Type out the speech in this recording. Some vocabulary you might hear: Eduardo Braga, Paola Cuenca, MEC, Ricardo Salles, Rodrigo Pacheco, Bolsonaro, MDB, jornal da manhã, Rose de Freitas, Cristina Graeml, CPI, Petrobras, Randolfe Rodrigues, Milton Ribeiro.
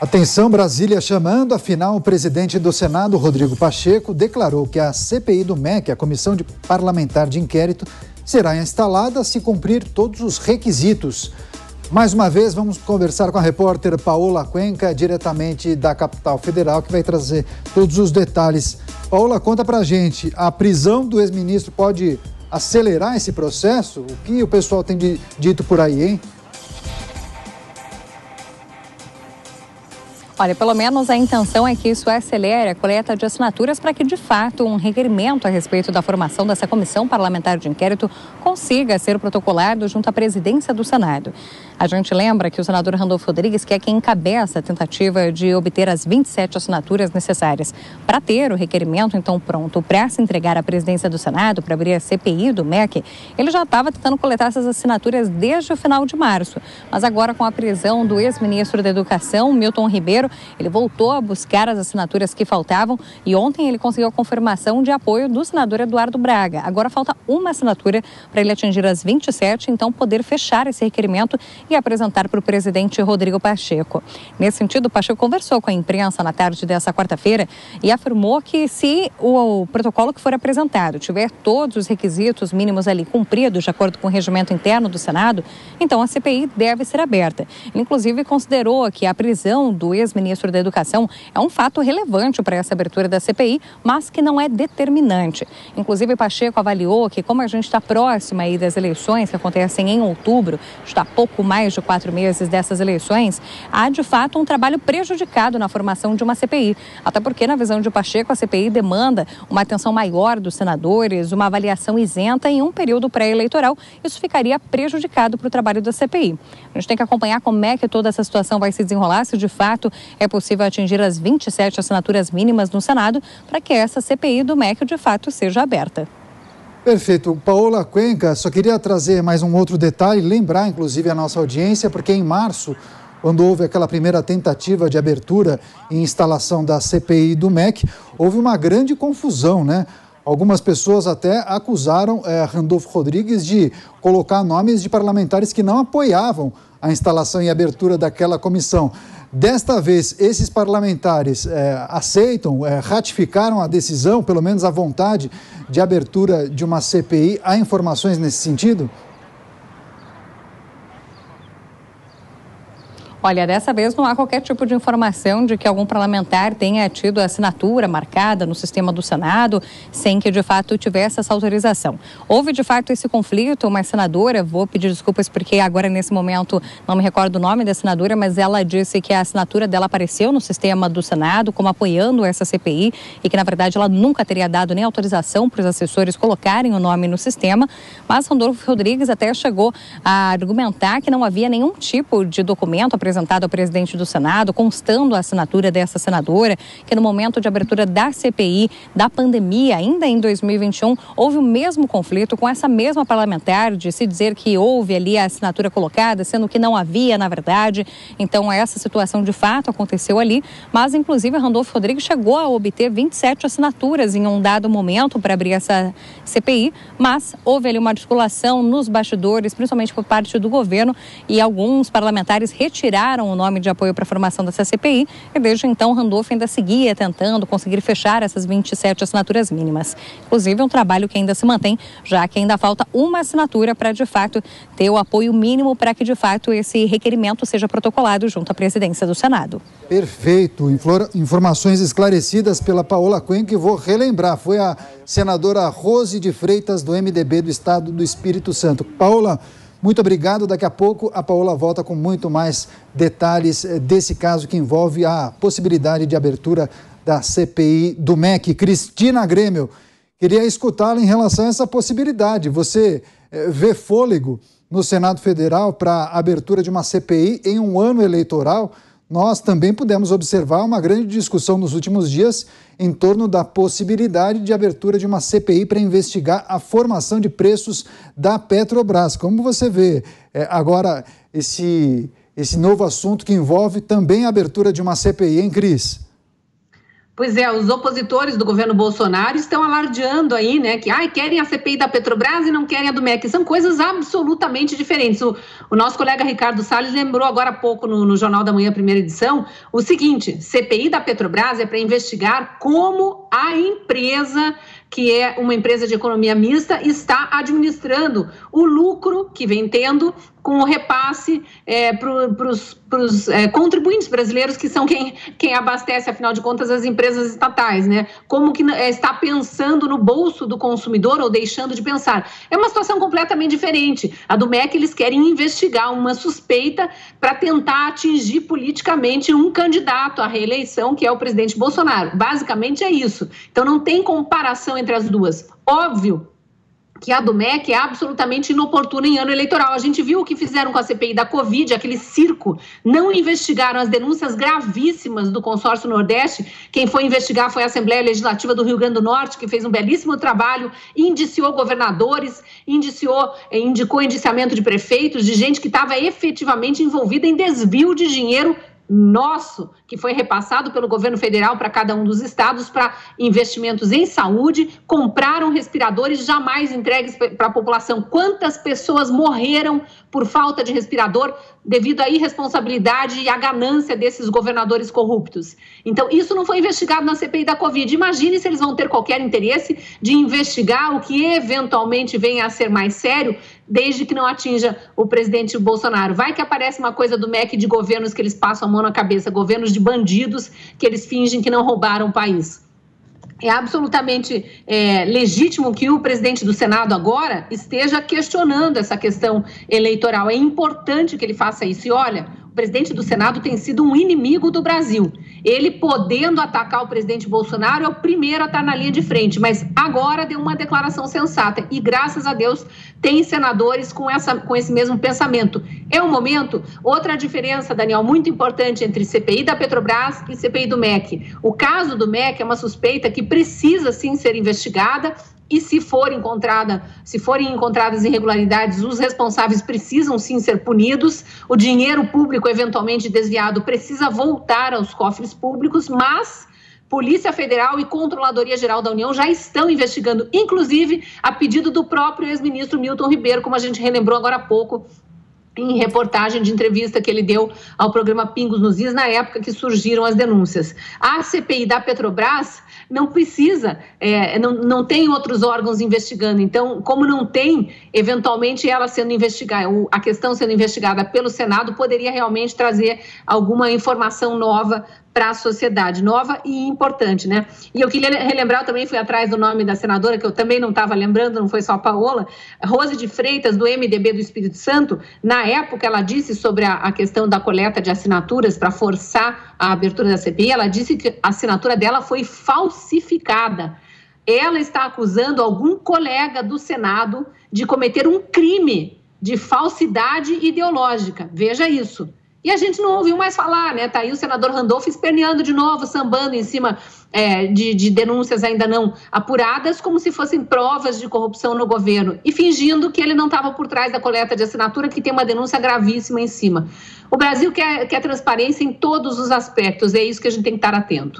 Atenção, Brasília chamando. Afinal, o presidente do Senado, Rodrigo Pacheco, declarou que a CPI do MEC, a Comissão Parlamentar de Inquérito, será instalada se cumprir todos os requisitos. Mais uma vez, vamos conversar com a repórter Paola Cuenca, diretamente da capital federal, que vai trazer todos os detalhes. Paola, conta pra gente, a prisão do ex-ministro pode acelerar esse processo? O que o pessoal tem dito por aí, hein? Olha, pelo menos a intenção é que isso acelere a coleta de assinaturas para que, de fato, um requerimento a respeito da formação dessa comissão parlamentar de inquérito consiga ser protocolado junto à presidência do Senado. A gente lembra que o senador Randolfe Rodrigues, que é quem encabeça a tentativa de obter as 27 assinaturas necessárias para ter o requerimento, então, pronto para se entregar à presidência do Senado, para abrir a CPI do MEC, ele já estava tentando coletar essas assinaturas desde o final de março. Mas agora, com a prisão do ex-ministro da Educação, Milton Ribeiro, ele voltou a buscar as assinaturas que faltavam e ontem ele conseguiu a confirmação de apoio do senador Eduardo Braga. Agora falta uma assinatura para ele atingir as 27, então poder fechar esse requerimento e apresentar para o presidente Rodrigo Pacheco. Nesse sentido, o Pacheco conversou com a imprensa na tarde dessa quarta-feira e afirmou que se o protocolo que for apresentado tiver todos os requisitos mínimos ali cumpridos, de acordo com o regimento interno do Senado, então a CPI deve ser aberta. Ele, inclusive, considerou que a prisão do ex-ministro da Educação é um fato relevante para essa abertura da CPI, mas que não é determinante. Inclusive, Pacheco avaliou que, como a gente está próxima aí das eleições que acontecem em outubro, está pouco mais de 4 meses dessas eleições, há de fato um trabalho prejudicado na formação de uma CPI. Até porque, na visão de Pacheco, a CPI demanda uma atenção maior dos senadores, uma avaliação isenta em um período pré-eleitoral. Isso ficaria prejudicado para o trabalho da CPI. A gente tem que acompanhar como é que toda essa situação vai se desenrolar, se de fato é possível atingir as 27 assinaturas mínimas no Senado para que essa CPI do MEC de fato seja aberta. Perfeito. Paola Cuenca, só queria trazer mais um outro detalhe, lembrar inclusive a nossa audiência, porque em março, quando houve aquela primeira tentativa de abertura e instalação da CPI do MEC, houve uma grande confusão, né? Algumas pessoas até acusaram Randolfe Rodrigues de colocar nomes de parlamentares que não apoiavam a instalação e abertura daquela comissão. Desta vez, esses parlamentares aceitam, ratificaram a decisão, pelo menos a vontade de abertura de uma CPI. Há informações nesse sentido? Olha, dessa vez não há qualquer tipo de informação de que algum parlamentar tenha tido a assinatura marcada no sistema do Senado sem que, de fato, tivesse essa autorização. Houve, de fato, esse conflito. Uma senadora, vou pedir desculpas porque agora, nesse momento, não me recordo o nome da senadora, mas ela disse que a assinatura dela apareceu no sistema do Senado como apoiando essa CPI e que, na verdade, ela nunca teria dado nem autorização para os assessores colocarem o nome no sistema. Mas Randolfe Rodrigues até chegou a argumentar que não havia nenhum tipo de documento apresentado ao presidente do Senado, constando a assinatura dessa senadora, que no momento de abertura da CPI, da pandemia, ainda em 2021, houve o mesmo conflito com essa mesma parlamentar de se dizer que houve ali a assinatura colocada, sendo que não havia, na verdade. Então, essa situação de fato aconteceu ali, mas inclusive Randolfe Rodrigues chegou a obter 27 assinaturas em um dado momento para abrir essa CPI, mas houve ali uma articulação nos bastidores, principalmente por parte do governo, e alguns parlamentares retiraram o nome de apoio para a formação dessa CPI e desde então Randolfe ainda seguia tentando conseguir fechar essas 27 assinaturas mínimas. Inclusive um trabalho que ainda se mantém, já que ainda falta uma assinatura para de fato ter o apoio mínimo para que de fato esse requerimento seja protocolado junto à presidência do Senado. Perfeito, informações esclarecidas pela Paola Cuenca, que vou relembrar, foi a senadora Rose de Freitas do MDB do Estado do Espírito Santo. Paola, muito obrigado. Daqui a pouco a Paola volta com muito mais detalhes desse caso que envolve a possibilidade de abertura da CPI do MEC. Cristina Graeml, queria escutá-la em relação a essa possibilidade. Você vê fôlego no Senado Federal para a abertura de uma CPI em um ano eleitoral? Nós também pudemos observar uma grande discussão nos últimos dias em torno da possibilidade de abertura de uma CPI para investigar a formação de preços da Petrobras. Como você vê agora esse novo assunto que envolve também a abertura de uma CPI, hein, Cris? Pois é, os opositores do governo Bolsonaro estão alardeando aí, né, que querem a CPI da Petrobras e não querem a do MEC. São coisas absolutamente diferentes. O nosso colega Ricardo Salles lembrou agora há pouco no Jornal da Manhã, primeira edição, o seguinte: CPI da Petrobras é para investigar como a empresa, que é uma empresa de economia mista, está administrando o lucro que vem tendo com o repasse para os contribuintes brasileiros, que são quem abastece, afinal de contas, as empresas estatais, né? Como que está pensando no bolso do consumidor ou deixando de pensar. É uma situação completamente diferente. A do MEC, eles querem investigar uma suspeita para tentar atingir politicamente um candidato à reeleição, que é o presidente Bolsonaro. Basicamente é isso. Então não tem comparação entre as duas. Óbvio que a do MEC é absolutamente inoportuna em ano eleitoral. A gente viu o que fizeram com a CPI da Covid, aquele circo. Não investigaram as denúncias gravíssimas do consórcio Nordeste. Quem foi investigar foi a Assembleia Legislativa do Rio Grande do Norte, que fez um belíssimo trabalho, indiciou governadores, indicou indiciamento de prefeitos, de gente que estava efetivamente envolvida em desvio de dinheiro nosso, que foi repassado pelo governo federal para cada um dos estados para investimentos em saúde. Compraram respiradores jamais entregues para a população. Quantas pessoas morreram por falta de respirador devido à irresponsabilidade e à ganância desses governadores corruptos? Então, isso não foi investigado na CPI da Covid. Imagine se eles vão ter qualquer interesse de investigar o que eventualmente venha a ser mais sério, desde que não atinja o presidente Bolsonaro. Vai que aparece uma coisa do MEC de governos que eles passam a mão na cabeça, governos de bandidos que eles fingem que não roubaram o país. É absolutamente legítimo que o presidente do Senado agora esteja questionando essa questão eleitoral. É importante que ele faça isso. E olha, o presidente do Senado tem sido um inimigo do Brasil. Ele, podendo atacar o presidente Bolsonaro, é o primeiro a estar na linha de frente, mas agora deu uma declaração sensata e, graças a Deus, tem senadores com esse mesmo pensamento. É um momento. Outra diferença, Daniel, muito importante entre CPI da Petrobras e CPI do MEC. O caso do MEC é uma suspeita que precisa, sim, ser investigada. E se forem encontradas irregularidades, os responsáveis precisam sim ser punidos. O dinheiro público eventualmente desviado precisa voltar aos cofres públicos, mas Polícia Federal e Controladoria Geral da União já estão investigando, inclusive a pedido do próprio ex-ministro Milton Ribeiro, como a gente relembrou agora há pouco, em reportagem de entrevista que ele deu ao programa Pingos nos Is, na época que surgiram as denúncias. A CPI da Petrobras não precisa, não tem outros órgãos investigando. Então, como não tem, eventualmente ela sendo investigada, a questão sendo investigada pelo Senado, poderia realmente trazer alguma informação nova para a sociedade, nova e importante, né? E eu queria relembrar, eu também fui atrás do nome da senadora, que eu também não estava lembrando, não foi só a Paola, Rose de Freitas, do MDB do Espírito Santo. Na época, ela disse sobre a questão da coleta de assinaturas para forçar a abertura da CPI, ela disse que a assinatura dela foi falsificada. Ela está acusando algum colega do Senado de cometer um crime de falsidade ideológica. Veja isso. E a gente não ouviu mais falar, né? Tá aí o senador Randolfe esperneando de novo, sambando em cima de denúncias ainda não apuradas, como se fossem provas de corrupção no governo, e fingindo que ele não estava por trás da coleta de assinatura, que tem uma denúncia gravíssima em cima. O Brasil quer transparência em todos os aspectos, é isso que a gente tem que estar atento.